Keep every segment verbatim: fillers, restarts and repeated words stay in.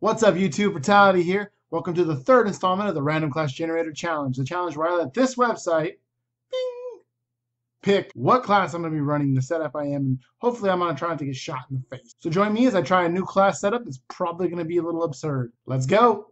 What's up, YouTube? BROtality here. Welcome to the third installment of the Random Class Generator Challenge, the challenge where I let this website bing, pick what class I'm going to be running, the setup I am, and hopefully I'm not trying to get shot in the face. So join me as I try a new class setup that's probably going to be a little absurd. Let's go!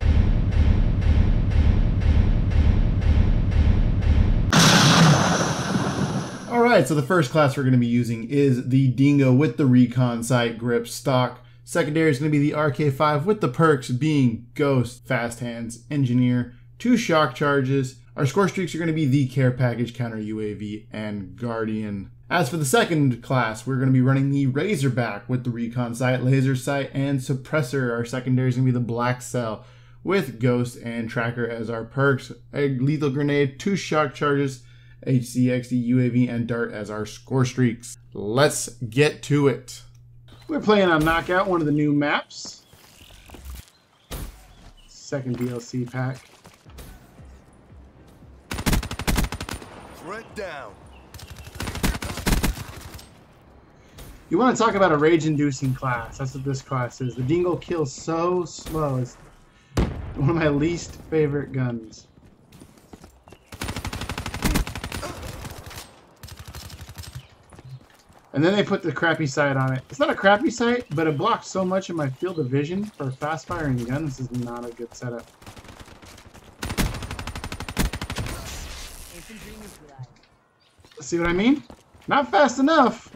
Alright, so the first class we're going to be using is the Dingo with the Recon Sight grip stock. Secondary is going to be the R K five with the perks being Ghost, Fast Hands, Engineer, two shock charges. Our score streaks are going to be the Care Package, Counter U A V, and Guardian. As for the second class, we're going to be running the Razorback with the Recon Sight, Laser Sight, and Suppressor. Our secondary is going to be the Black Cell with Ghost and Tracker as our perks. A lethal grenade, two shock charges, H C X D, U A V, and Dart as our score streaks. Let's get to it. We're playing on Knockout, one of the new maps. Second D L C pack. Threat down. You want to talk about a rage-inducing class. That's what this class is. The Dingle kills so slow. It's one of my least favorite guns. And then they put the crappy sight on it. It's not a crappy sight, but it blocks so much in my field of vision for fast-firing guns. This is not a good setup. See what I mean? Not fast enough.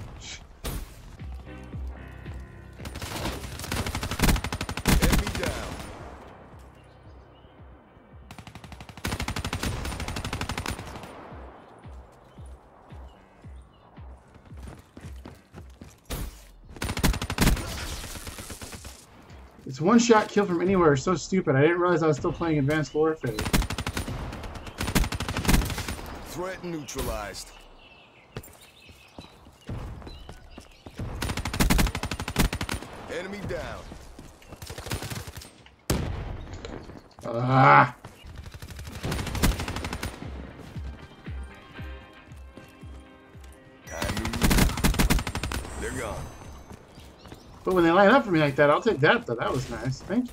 It's one shot kill from anywhere, so stupid. I didn't realize I was still playing Advanced Warfare. Threat neutralized. Enemy down. Ah. They're gone. But when they line up for me like that, I'll take that, though. That was nice. Thank you.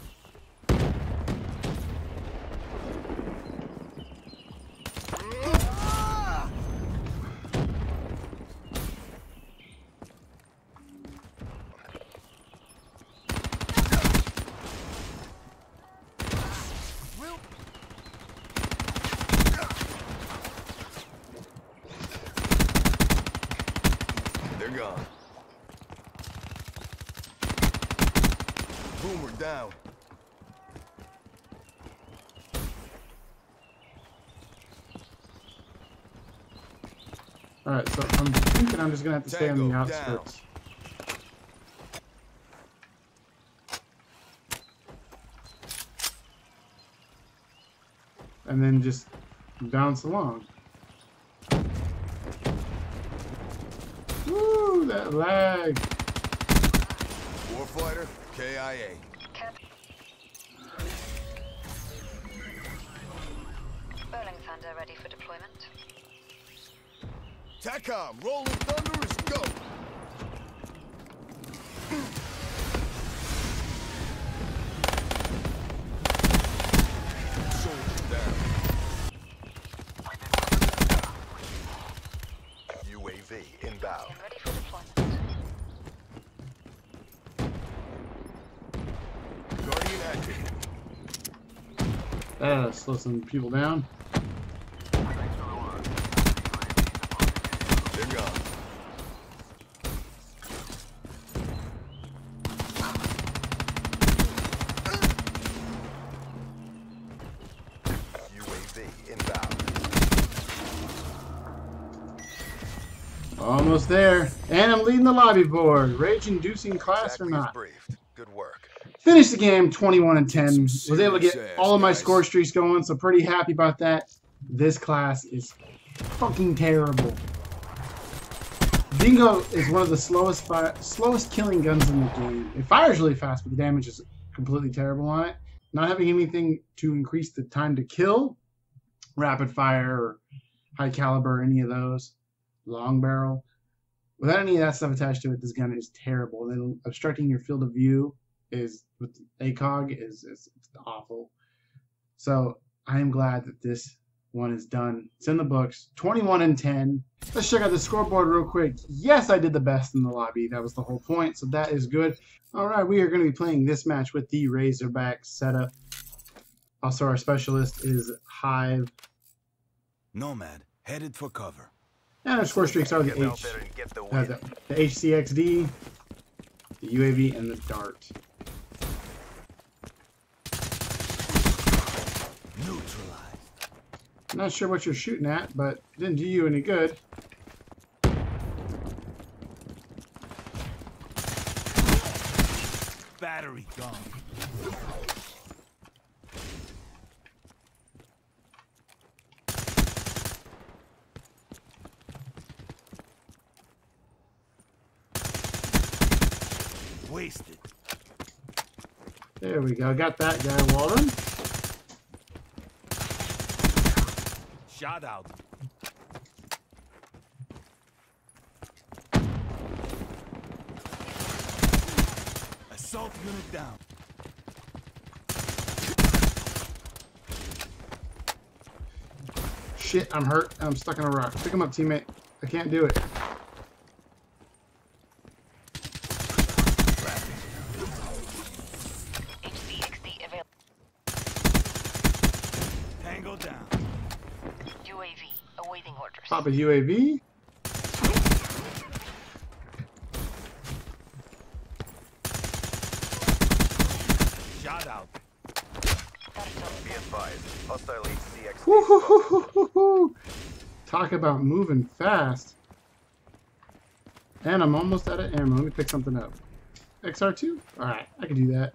They're gone. Boomer down. All right, so I'm thinking I'm just gonna have to stay Tango on the outskirts. Down. And then just bounce along. Woo, that lag. Warfighter. K I A. Bowling Thunder ready for deployment. TACOM, Rolling Thunder is go! Soldier down. U A V inbound. Ready for deployment. Uh, slow some people down. They're gone. U A V inbound. Almost there. And I'm leading the lobby board. Rage-inducing class or not. Good work. Finished the game twenty-one and ten. Was able to get all of my score streaks going, so pretty happy about that. This class is fucking terrible. Dingo is one of the slowest fire, slowest killing guns in the game. It fires really fast, but the damage is completely terrible on it. Not having anything to increase the time to kill, rapid fire, or high caliber, any of those, long barrel. Without any of that stuff attached to it, this gun is terrible. Then obstructing your field of view is with ACOG is, is it's awful. So I am glad that this one is done. It's in the books. twenty-one and ten. Let's check out the scoreboard real quick. Yes, I did the best in the lobby. That was the whole point, so that is good. All right, we are going to be playing this match with the Razorback setup. Also, our specialist is Hive. Nomad, headed for cover. And our score streaks are the, H the, uh, the, the H C X D, the U A V, and the Dart. I'm not sure what you're shooting at, but it didn't do you any good. Battery gone. Wasted. There we go. Got that guy, Walden. Shot out. Assault unit down. Shit, I'm hurt. I'm stuck in a rock. Pick him up, teammate. I can't do it. Pop a U A V. Shot out. Be advised. Hostile H C X D. Talk about moving fast. And I'm almost out of ammo. Let me pick something up. X R two? Alright, I can do that.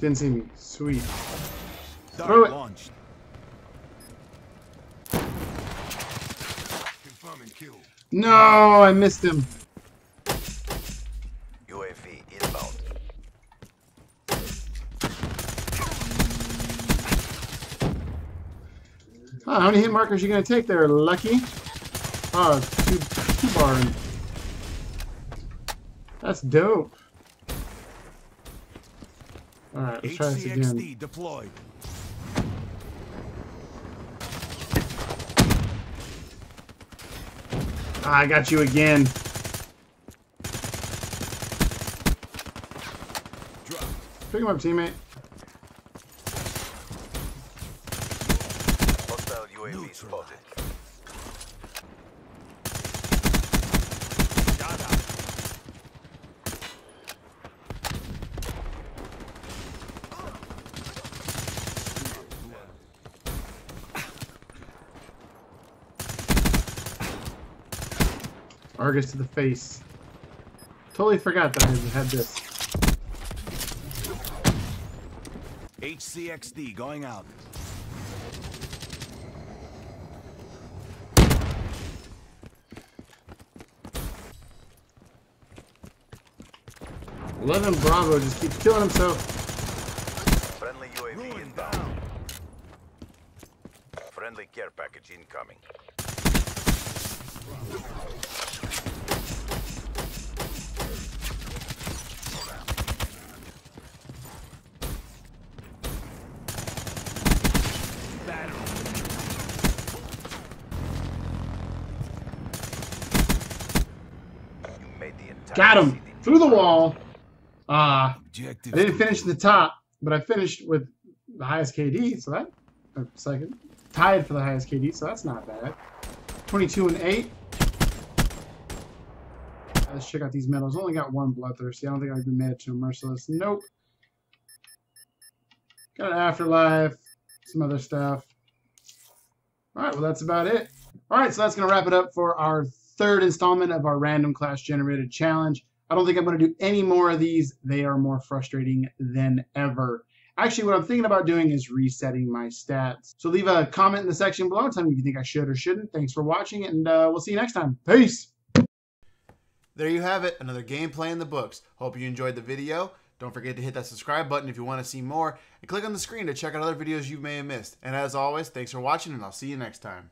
Didn't see me. Sweet. Throw it. Launched. Confirm and kill. No, I missed him. U A V inbound. Huh, how many hit markers are you gonna take there, Lucky? Oh, two, two bar. That's dope. All right, let's try this again. Deployed. Ah, I got you again. Pick him up, teammate. Hostile U A V spotted. Argus to the face. Totally forgot that I had this. H C X D going out. eleven Bravo just keeps killing himself. Friendly U A V inbound. Friendly care package incoming. Got him through the wall. Ah, uh, I didn't finish in the top, but I finished with the highest K D, so that or second tied for the highest K D, so that's not bad. twenty-two and eight. Let's check out these medals. Only got one bloodthirsty. I don't think I can manage to a merciless. Nope. Got an afterlife, some other stuff. All right, well that's about it. All right, so that's gonna wrap it up for our third installment of our random class generated challenge. I don't think I'm going to do any more of these. They are more frustrating than ever. Actually, what I'm thinking about doing is resetting my stats. So leave a comment in the section below. Tell me if you think I should or shouldn't. Thanks for watching, and uh, we'll see you next time. Peace. There you have it, another gameplay in the books. Hope you enjoyed the video. Don't forget to hit that subscribe button if you want to see more, and click on the screen to check out other videos you may have missed. And as always, thanks for watching, and I'll see you next time.